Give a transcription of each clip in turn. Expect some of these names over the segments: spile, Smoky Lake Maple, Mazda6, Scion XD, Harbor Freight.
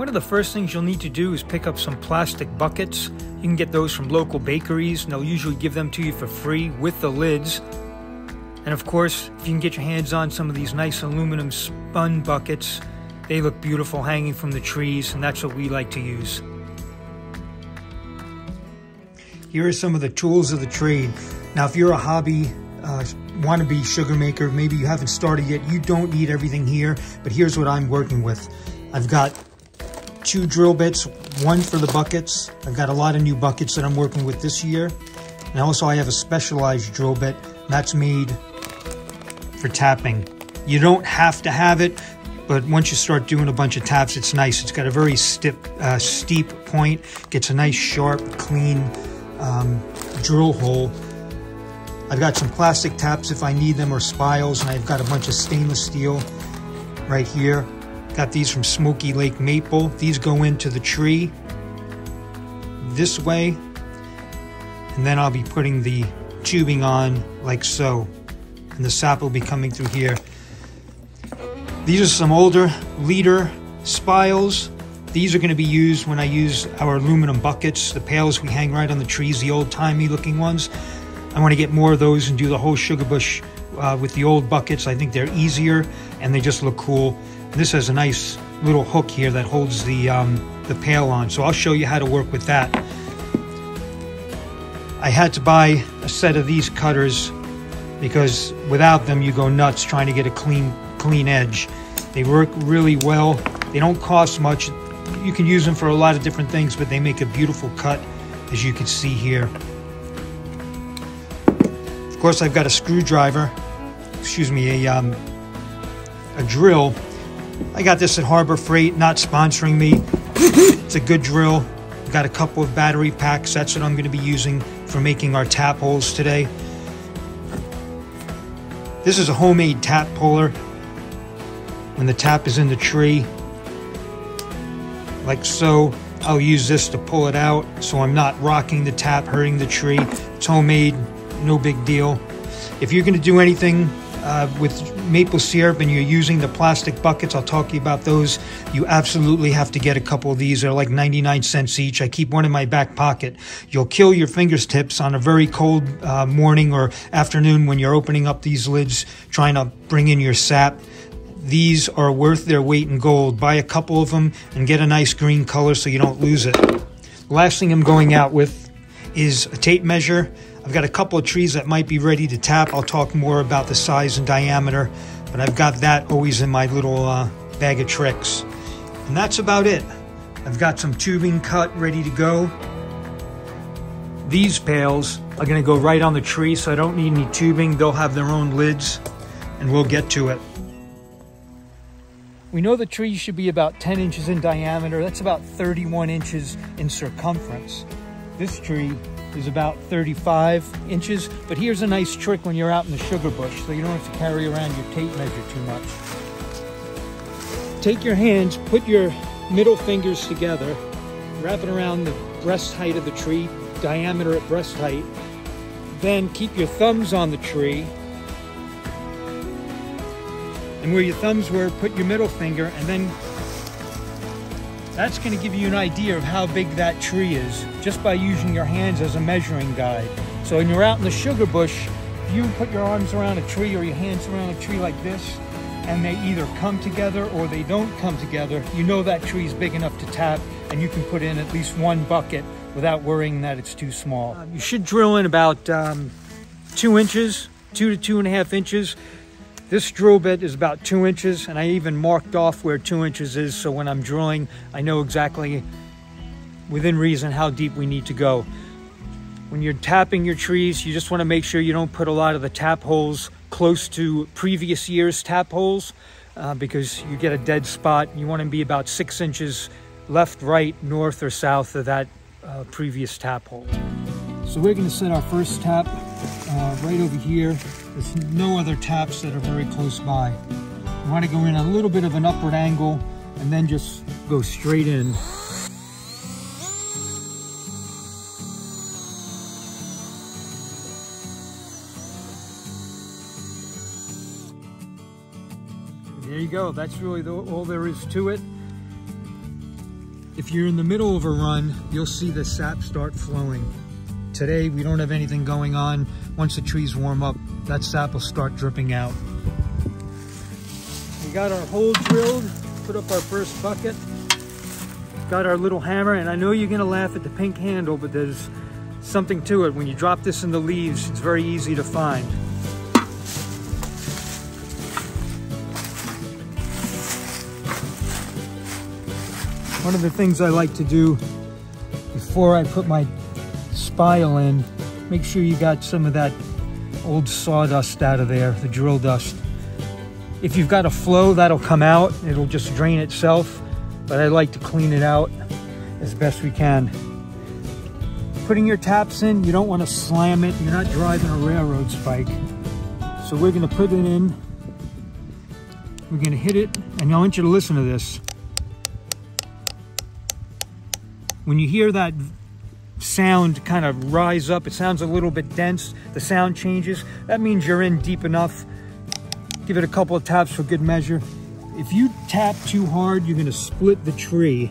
One of the first things you'll need to do is pick up some plastic buckets. You can get those from local bakeries, and they'll usually give them to you for free with the lids. And of course, if you can get your hands on some of these nice aluminum spun buckets, they look beautiful hanging from the trees, and that's what we like to use. Here are some of the tools of the trade. Now, if you're a hobby wannabe sugar maker, maybe you haven't started yet, you don't need everything here, but here's what I'm working with. I've got 2 drill bits, 1 for the buckets. I've got a lot of new buckets that I'm working with this year. And also I have a specialized drill bit that's made for tapping. You don't have to have it, but once you start doing a bunch of taps, it's nice. It's got a very steep point, gets a nice, sharp, clean drill hole. I've got some plastic taps if I need them, or spiles, and I've got a bunch of stainless steel right here. Got these from Smoky Lake Maple. These go into the tree this way, and then I'll be putting the tubing on like so, and the sap will be coming through here. These are some older leader spiles. These are going to be used when I use our aluminum buckets, the pails we hang right on the trees, the old-timey looking ones. I want to get more of those and do the whole sugar bush with the old buckets. I think they're easier and they just look cool. And this has a nice little hook here that holds the pail on, so I'll show you how to work with that. I had to buy a set of these cutters because without them you go nuts trying to get a clean edge. They work really well. They don't cost much. You can use them for a lot of different things, but they make a beautiful cut, as you can see here. Of course, I've got a screwdriver, a drill. I got this at Harbor Freight, not sponsoring me. It's a good drill. I've got a couple of battery packs. That's what I'm going to be using for making our tap holes today. This is a homemade tap puller. When the tap is in the tree, like so, I'll use this to pull it out so I'm not rocking the tap, hurting the tree. It's homemade. No big deal. If you're going to do anything with maple syrup and you're using the plastic buckets, I'll talk to you about those. You absolutely have to get a couple of these. They're like 99 cents each. I keep one in my back pocket. You'll kill your fingertips on a very cold morning or afternoon when you're opening up these lids, trying to bring in your sap. These are worth their weight in gold. Buy a couple of them and get a nice green color so you don't lose it. The last thing I'm going out with is a tape measure. I've got a couple of trees that might be ready to tap. I'll talk more about the size and diameter, but I've got that always in my little bag of tricks. And that's about it. I've got some tubing cut ready to go. These pails are going to go right on the tree, so I don't need any tubing. They'll have their own lids, and we'll get to it. We know the tree should be about 10 inches in diameter. That's about 31 inches in circumference. This tree is about 35 inches, but here's a nice trick when you're out in the sugar bush so you don't have to carry around your tape measure too much. Take your hands, put your middle fingers together, wrap it around the breast height of the tree, diameter at breast height, then keep your thumbs on the tree, and where your thumbs were, put your middle finger, and then that's going to give you an idea of how big that tree is just by using your hands as a measuring guide. So when you're out in the sugar bush, if you put your arms around a tree or your hands around a tree like this, and they either come together or they don't come together, you know that tree is big enough to tap, and you can put in at least one bucket without worrying that it's too small. You should drill in about 2 inches, 2 to 2.5 inches. This drill bit is about 2 inches, and I even marked off where 2 inches is, so when I'm drilling, I know exactly, within reason, how deep we need to go. When you're tapping your trees, you just want to make sure you don't put a lot of the tap holes close to previous year's tap holes, because you get a dead spot. You want to be about 6 inches left, right, north, or south of that previous tap hole. So we're going to set our first tap right over here. There's no other taps that are very close by. You want to go in a little bit of an upward angle and then just go straight in. There you go. That's really all there is to it. If you're in the middle of a run, you'll see the sap start flowing. Today, we don't have anything going on. Once the trees warm up, that sap will start dripping out. We got our hole drilled, put up our first bucket, got our little hammer, and I know you're gonna laugh at the pink handle, but there's something to it. When you drop this in the leaves, it's very easy to find. One of the things I like to do before I put my spile in, make sure you got some of that old sawdust out of there, the drill dust. If you've got a flow, that'll come out. It'll just drain itself, but I like to clean it out as best we can. Putting your taps in, you don't want to slam it. You're not driving a railroad spike. So we're going to put it in. We're going to hit it, and I want you to listen to this. When you hear that sound kind of rise up, it sounds a little bit dense, the sound changes, that means you're in deep enough. Give it a couple of taps for good measure. If you tap too hard, you're gonna split the tree.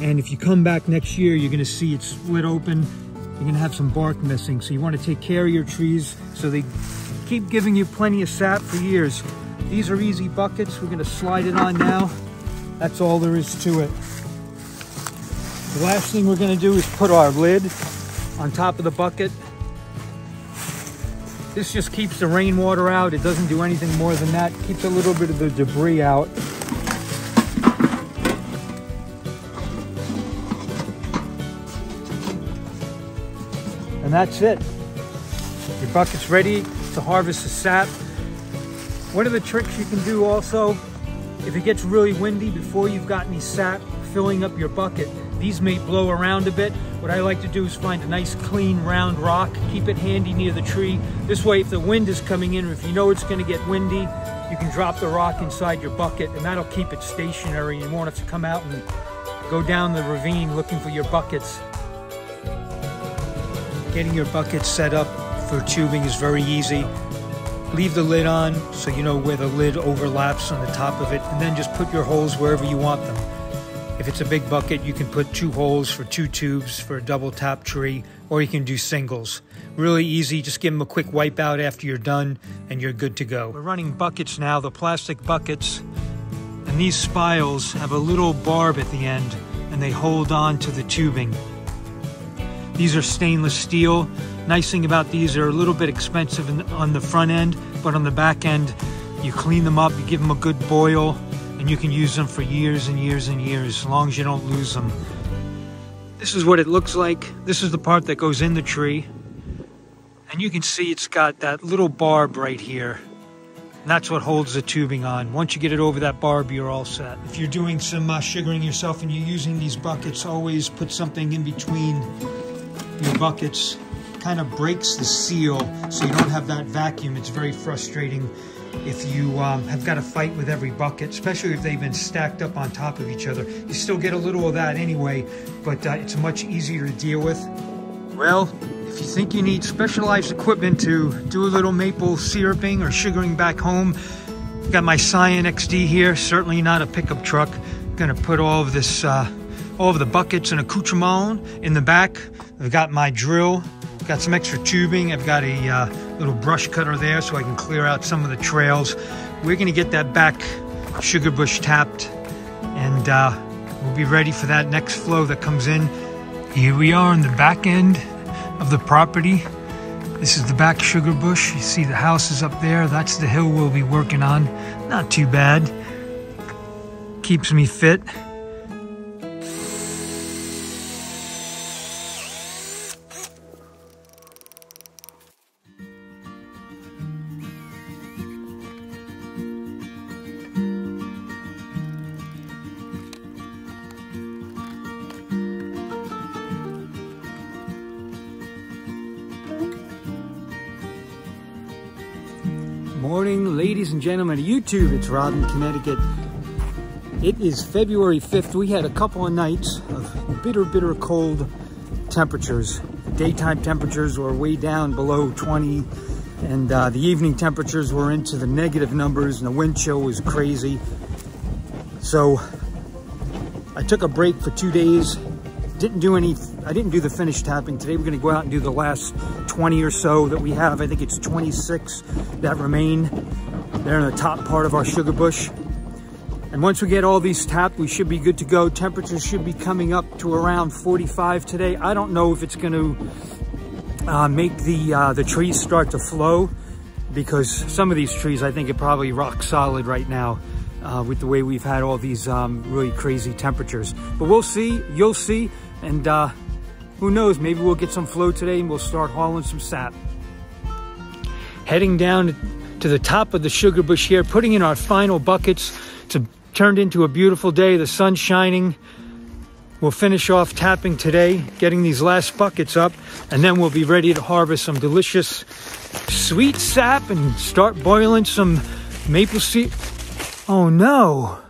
And if you come back next year, you're gonna see it split open. You're gonna have some bark missing. So you wanna take care of your trees so they keep giving you plenty of sap for years. These are easy buckets. We're gonna slide it on now. That's all there is to it. The last thing we're gonna do is put our lid on top of the bucket. This just keeps the rainwater out. It doesn't do anything more than that. It keeps a little bit of the debris out. And that's it. Your bucket's ready to harvest the sap. One of the tricks you can do also, if it gets really windy before you've got any sap filling up your bucket, these may blow around a bit. What I like to do is find a nice clean round rock, keep it handy near the tree. This way, if the wind is coming in, or if you know it's gonna get windy, you can drop the rock inside your bucket and that'll keep it stationary. You won't have to come out and go down the ravine looking for your buckets. Getting your bucket set up for tubing is very easy. Leave the lid on so you know where the lid overlaps on the top of it, and then just put your holes wherever you want them. If it's a big bucket, you can put 2 holes for 2 tubes for a double tap tree, or you can do singles. Really easy, just give them a quick wipe out after you're done and you're good to go. We're running buckets now, the plastic buckets, and these spiles have a little barb at the end and they hold on to the tubing. These are stainless steel. Nice thing about these, they're a little bit expensive on the front end, but on the back end, you clean them up, you give them a good boil, and you can use them for years and years and years, as long as you don't lose them. This is what it looks like. This is the part that goes in the tree. And you can see it's got that little barb right here. And that's what holds the tubing on. Once you get it over that barb, you're all set. If you're doing some sugaring yourself and you're using these buckets, always put something in between your buckets. Kind of breaks the seal, so you don't have that vacuum. It's very frustrating if you have got to fight with every bucket, especially if they've been stacked up on top of each other. You still get a little of that anyway, but it's much easier to deal with. Well, if you think you need specialized equipment to do a little maple syruping or sugaring back home, I've got my Scion XD here, certainly not a pickup truck. I'm gonna put all of this, all of the buckets and accoutrement in the back. I've got my drill. Got some extra tubing. I've got a little brush cutter there so I can clear out some of the trails. We're gonna get that back sugar bush tapped, and we'll be ready for that next flow that comes in. Here we are on the back end of the property. This is the back sugar bush. You see the house is up there. That's the hill we'll be working on. Not too bad. Keeps me fit. Morning, ladies and gentlemen of YouTube. It's Rob in Connecticut. It is February 5th. We had a couple of nights of bitter, bitter cold temperatures. The daytime temperatures were way down below 20, and the evening temperatures were into the negative numbers, and the wind chill was crazy. So I took a break for 2 days. I didn't do the finished tapping. Today we're gonna go out and do the last 20 or so that we have. I think it's 26 that remain. They're in the top part of our sugar bush. And once we get all these tapped, we should be good to go. Temperatures should be coming up to around 45 today. I don't know if it's gonna make the trees start to flow, because some of these trees, I think, are probably rock solid right now. With the way we've had all these really crazy temperatures. But we'll see, you'll see, and who knows, maybe we'll get some flow today and we'll start hauling some sap. Heading down to the top of the sugar bush here, putting in our final buckets. It's turned into a beautiful day, the sun's shining. We'll finish off tapping today, getting these last buckets up, and then we'll be ready to harvest some delicious sweet sap and start boiling some maple syrup. Oh no!